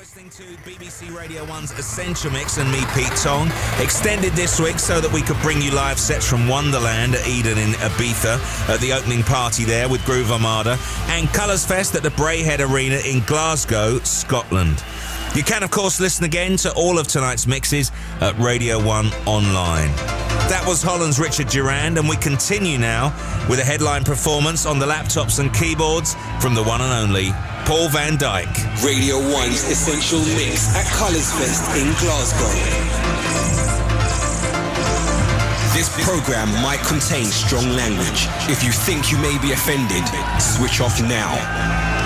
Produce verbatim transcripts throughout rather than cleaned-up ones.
Listening to B B C Radio one's Essential Mix and me, Pete Tong, extended this week so that we could bring you live sets from Wonderland at Eden in Ibiza at the opening party there with Groove Armada and Colours Fest at the Braehead Arena in Glasgow, Scotland. You can, of course, listen again to all of tonight's mixes at Radio one online. That was Holland's Richard Durand, and we continue now with a headline performance on the laptops and keyboards from the one and only Paul Van Dyk. Radio one's Essential Mix at Colours Fest in Glasgow. This program might contain strong language. If you think you may be offended, switch off now.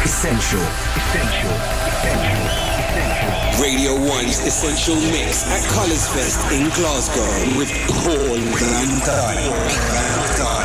Essential. Essential. Essential. Essential. Radio one's Essential Mix at Colours Fest in Glasgow with Paul Van Dyk.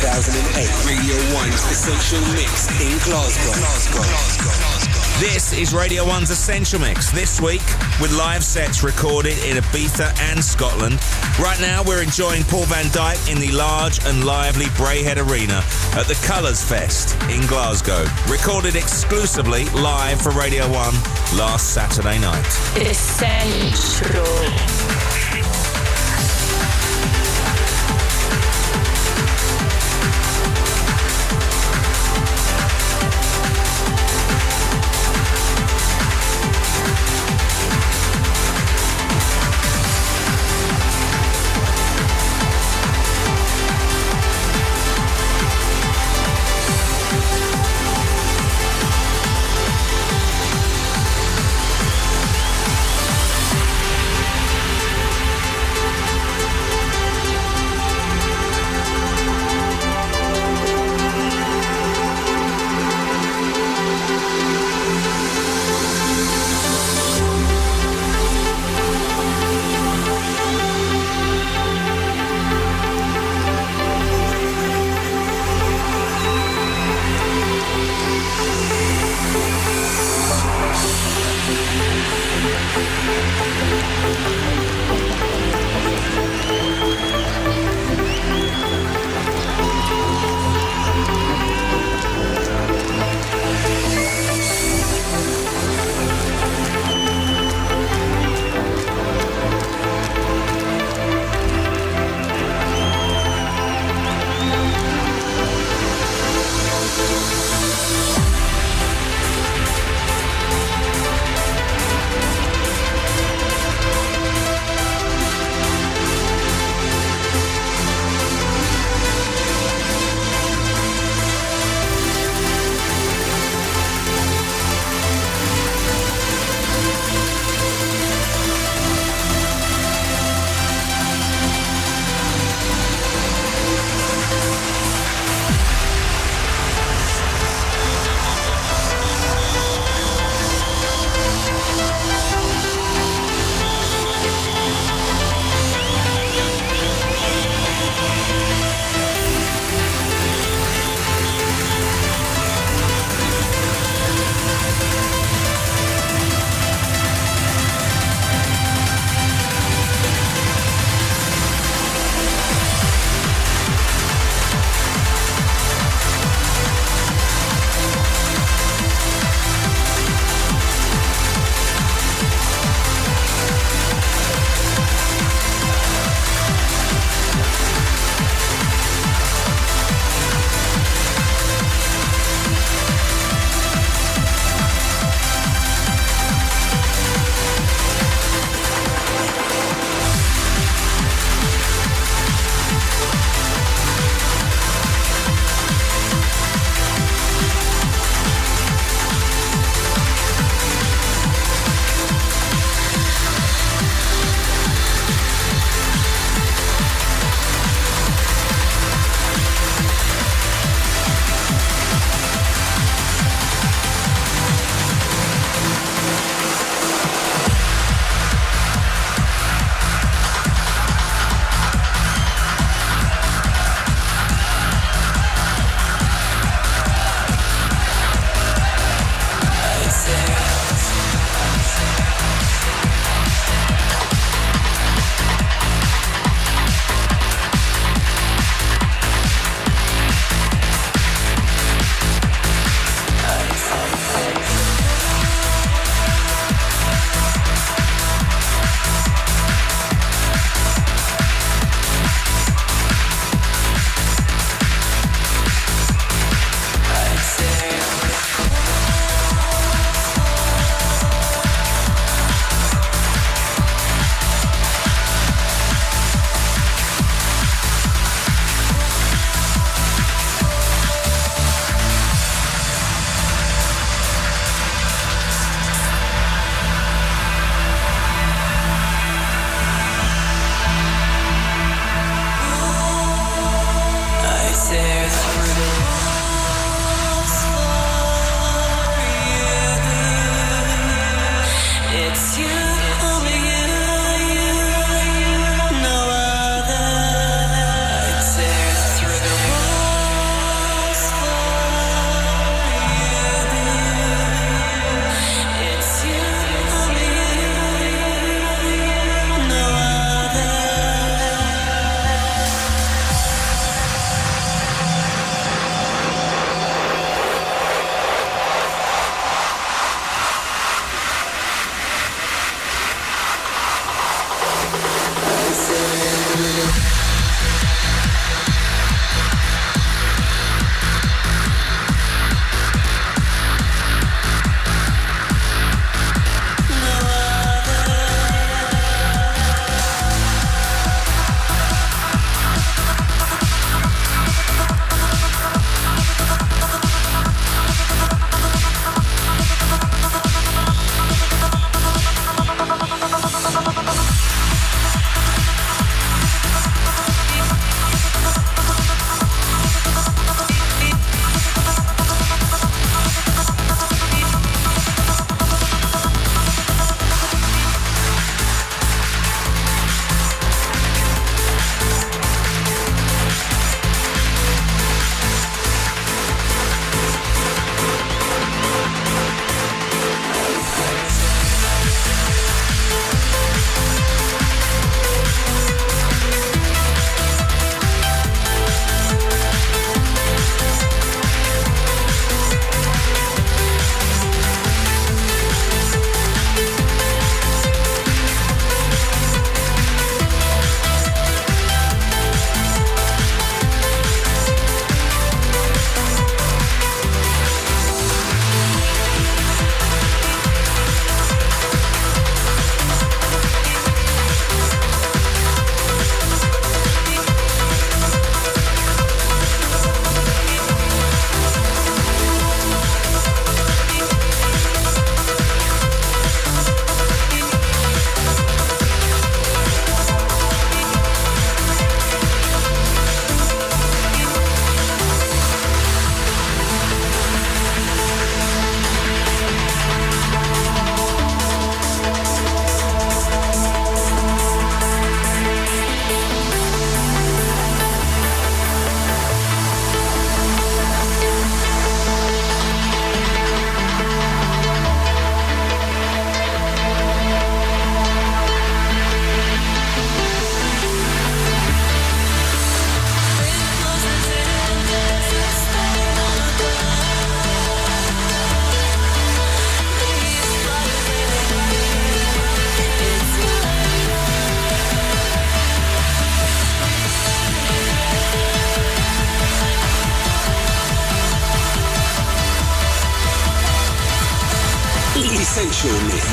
two thousand eight. Radio one's Essential Mix in Glasgow. Glasgow. Glasgow. This is Radio one's Essential Mix, this week with live sets recorded in Ibiza and Scotland. Right now we're enjoying Paul Van Dyk in the large and lively Braehead Arena at the Colours Fest in Glasgow. Recorded exclusively live for Radio one last Saturday night. Essential.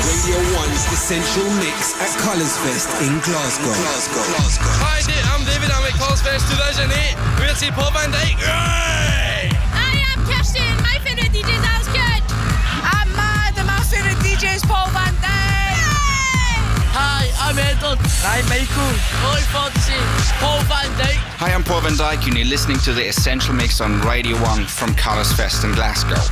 Radio one's Essential Mix at Colours Fest in Glasgow. Glasgow. Glasgow. Hi, I'm David. I'm at Colours Fest two thousand eight. We're to Paul Van Dyk. Hey! I am Kirsten. My favourite D J is Alzkirch. I'm mad. And my favourite D J is Paul Van Dyk. Hi, I'm Edward. Hi, Michael. Hi, Foxy. Paul Van Dyk. Hi, I'm Paul Van Dyk, and you're listening to the Essential Mix on Radio one from Colours Fest in Glasgow.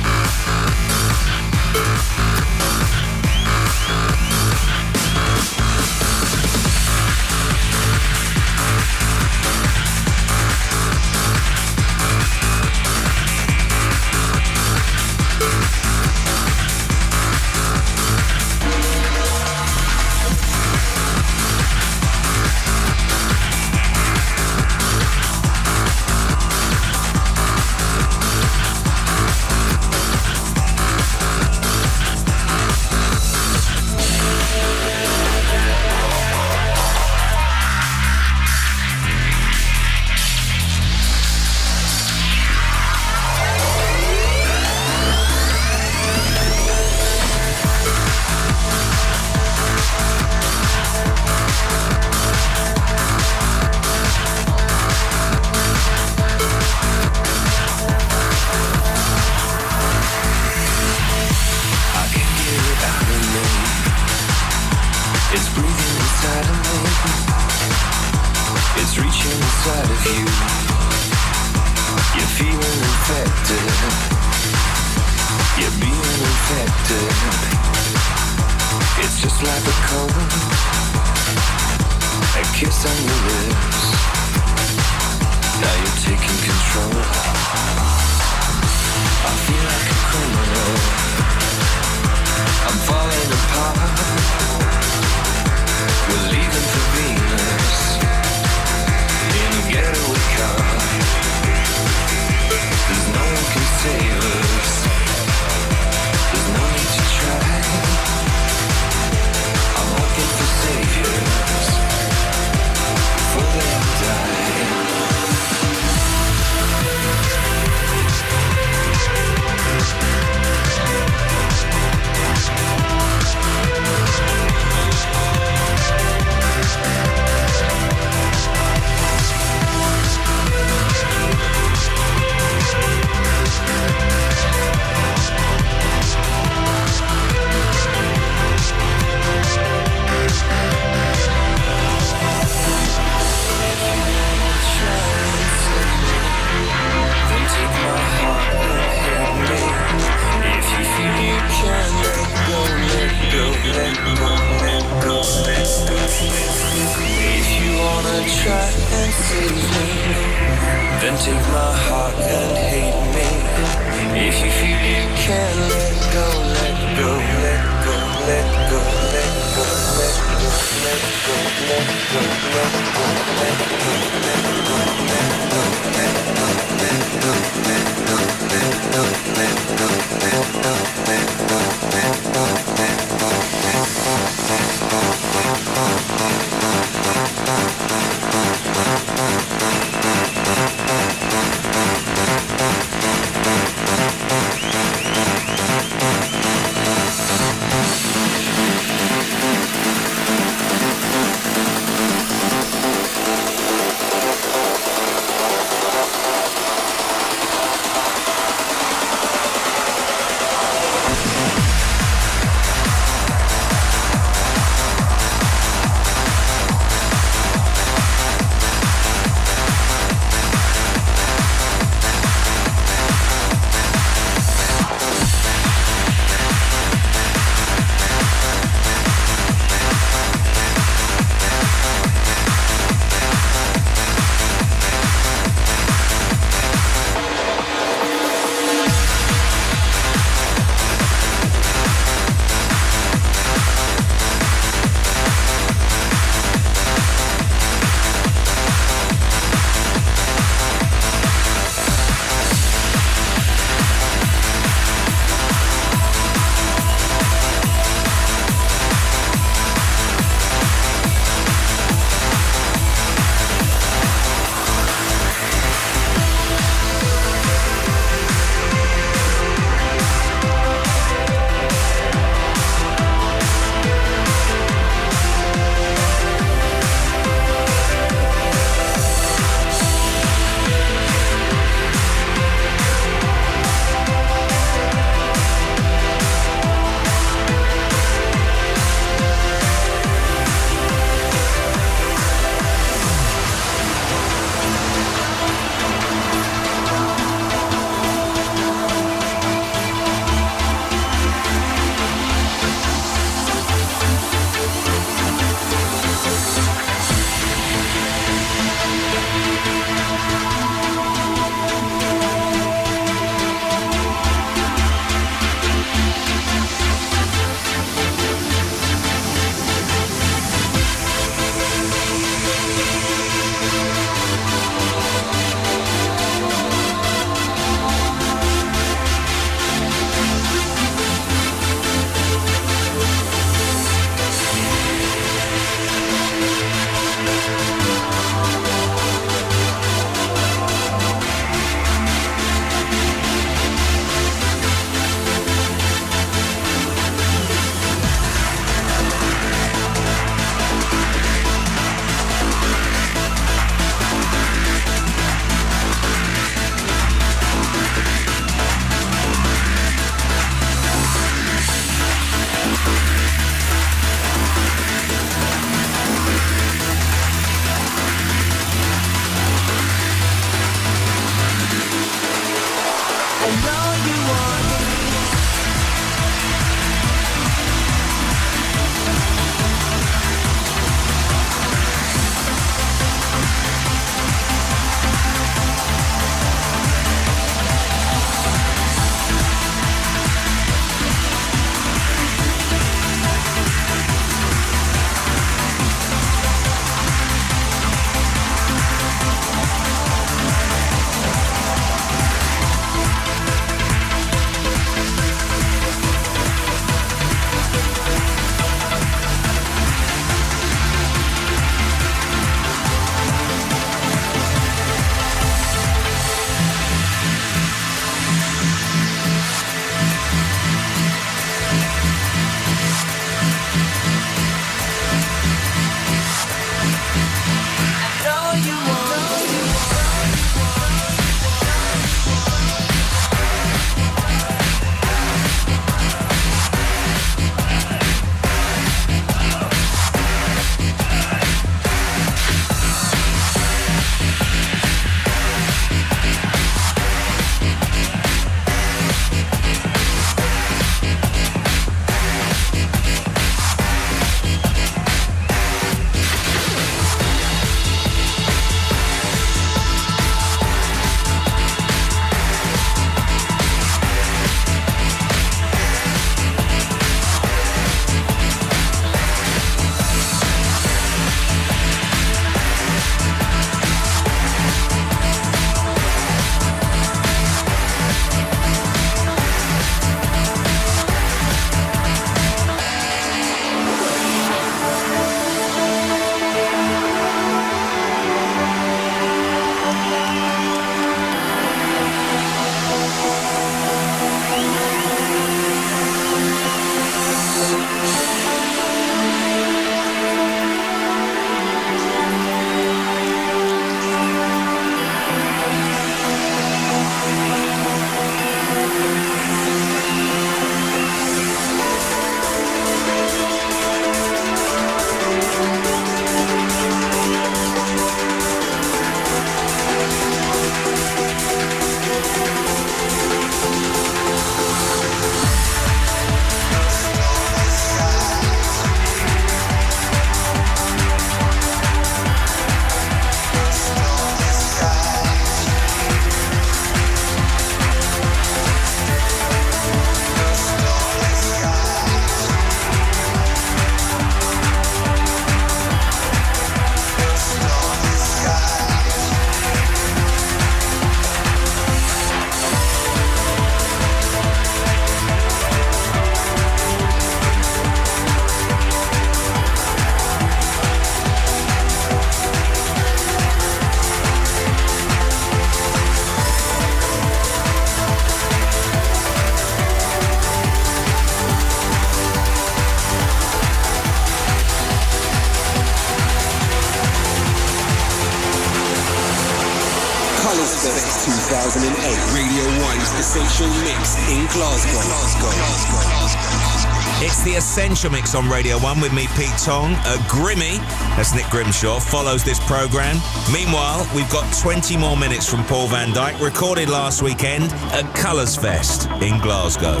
Colours Fest two thousand eight. Radio one's Essential Mix in Glasgow. Glasgow. Glasgow. It's the Essential Mix on Radio one with me, Pete Tong. Uh, Grimmy, that's Nick Grimshaw, follows this programme. Meanwhile, we've got twenty more minutes from Paul Van Dyk, recorded last weekend at Colours Fest in Glasgow.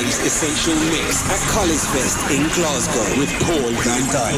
Tong's Essential Mix at Colours Fest in Glasgow with Paul Van Dyk.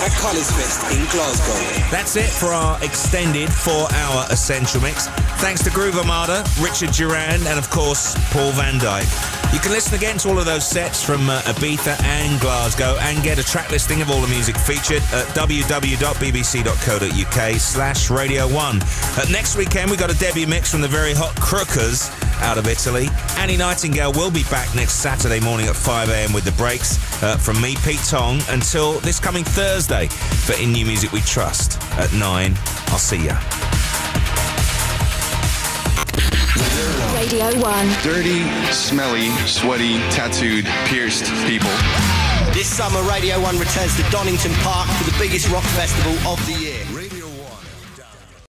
at Colours Fest in Glasgow. That's it for our extended four-hour Essential Mix. Thanks to Groove Armada, Richard Durand, and of course, Paul Van Dyk. You can listen again to all of those sets from uh, Ibiza and Glasgow and get a track listing of all the music featured at w w w dot b b c dot co dot u k slash Radio one. Uh, next weekend, we got a debut mix from the very hot Crookers out of Italy. Annie Nightingale will be back next Saturday morning at five a m with the breaks. Uh, from me, Pete Tong, until this coming Thursday for In New Music We Trust at nine. I'll see ya. Radio one. Dirty, smelly, sweaty, tattooed, pierced people. This summer, Radio one returns to Donington Park for the biggest rock festival of the year.